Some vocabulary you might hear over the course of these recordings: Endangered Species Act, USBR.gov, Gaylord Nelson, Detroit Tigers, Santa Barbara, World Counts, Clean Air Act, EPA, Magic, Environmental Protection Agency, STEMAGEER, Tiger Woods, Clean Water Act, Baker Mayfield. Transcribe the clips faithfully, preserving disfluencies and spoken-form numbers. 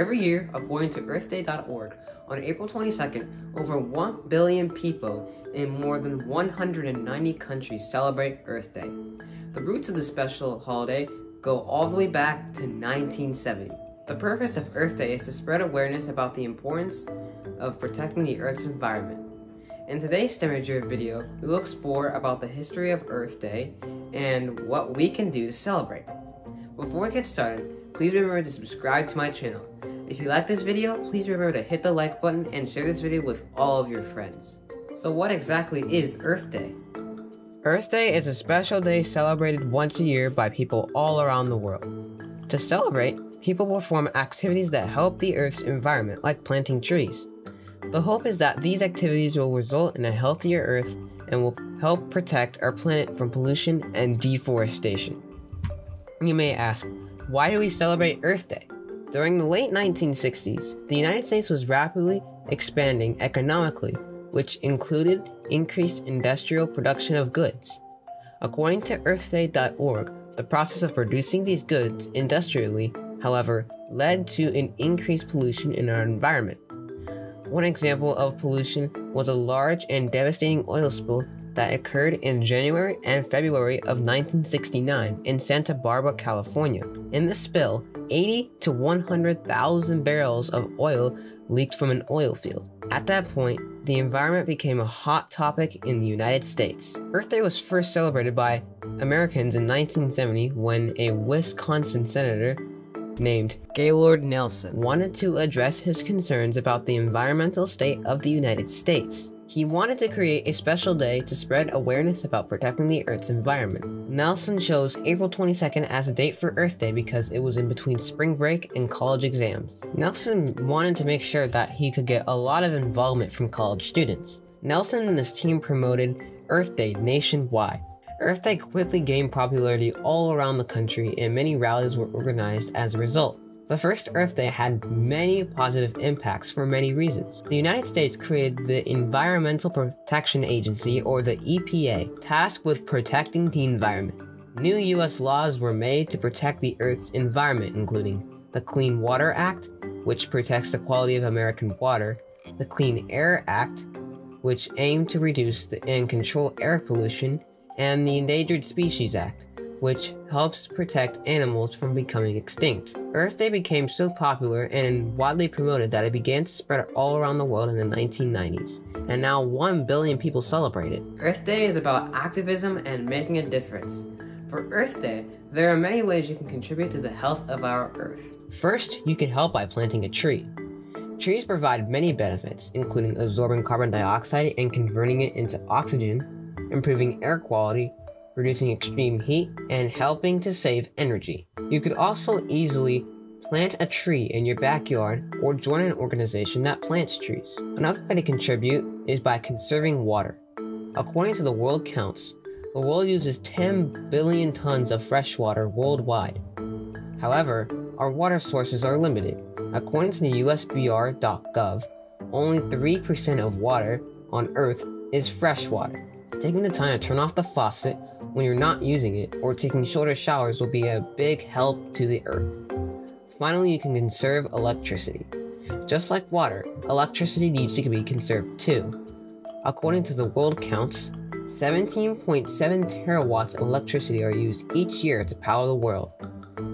Every year, according to earth day dot org, on April twenty-second, over one billion people in more than one hundred ninety countries celebrate Earth Day. The roots of this special holiday go all the way back to nineteen seventy. The purpose of Earth Day is to spread awareness about the importance of protecting the Earth's environment. In today's STEMAGEER video, we will explore about the history of Earth Day and what we can do to celebrate. Before we get started, please remember to subscribe to my channel. If you like this video, please remember to hit the like button and share this video with all of your friends. So what exactly is Earth Day? Earth Day is a special day celebrated once a year by people all around the world. To celebrate, people perform activities that help the Earth's environment, like planting trees. The hope is that these activities will result in a healthier Earth and will help protect our planet from pollution and deforestation. You may ask, why do we celebrate Earth Day? During the late nineteen sixties, the United States was rapidly expanding economically, which included increased industrial production of goods. According to earth day dot org, the process of producing these goods industrially, however, led to an increased pollution in our environment. One example of pollution was a large and devastating oil spill that occurred in January and February of nineteen sixty-nine in Santa Barbara, California. In the spill, eighty to one hundred thousand barrels of oil leaked from an oil field. At that point, the environment became a hot topic in the United States. Earth Day was first celebrated by Americans in nineteen seventy when a Wisconsin senator named Gaylord Nelson wanted to address his concerns about the environmental state of the United States. He wanted to create a special day to spread awareness about protecting the Earth's environment. Nelson chose April twenty-second as a date for Earth Day because it was in between spring break and college exams. Nelson wanted to make sure that he could get a lot of involvement from college students. Nelson and his team promoted Earth Day nationwide. Earth Day quickly gained popularity all around the country and many rallies were organized as a result. The first Earth Day had many positive impacts for many reasons. The United States created the Environmental Protection Agency, or the E P A, tasked with protecting the environment. New U S laws were made to protect the Earth's environment, including the Clean Water Act, which protects the quality of American water, the Clean Air Act, which aimed to reduce the, and control air pollution, and the Endangered Species Act, which helps protect animals from becoming extinct. Earth Day became so popular and widely promoted that it began to spread all around the world in the nineteen nineties, and now one billion people celebrate it. Earth Day is about activism and making a difference. For Earth Day, there are many ways you can contribute to the health of our Earth. First, you can help by planting a tree. Trees provide many benefits, including absorbing carbon dioxide and converting it into oxygen, improving air quality, reducing extreme heat, and helping to save energy. You could also easily plant a tree in your backyard or join an organization that plants trees. Another way to contribute is by conserving water. According to the World Counts, the world uses ten billion tons of fresh water worldwide. However, our water sources are limited. According to the U S B R dot gov, only three percent of water on Earth is fresh water. Taking the time to turn off the faucet when you're not using it or taking shorter showers will be a big help to the Earth. Finally, you can conserve electricity. Just like water, electricity needs to be conserved too. According to the World Counts, seventeen point seven terawatts of electricity are used each year to power the world.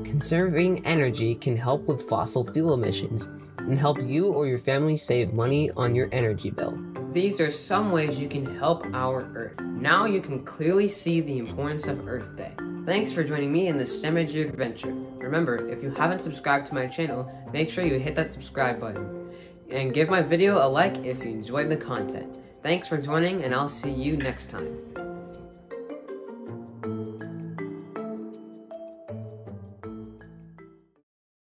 Conserving energy can help with fossil fuel emissions and help you or your family save money on your energy bill. These are some ways you can help our Earth. Now you can clearly see the importance of Earth Day. Thanks for joining me in this STEMAGEER adventure. Remember, if you haven't subscribed to my channel, make sure you hit that subscribe button. And give my video a like if you enjoyed the content. Thanks for joining, and I'll see you next time.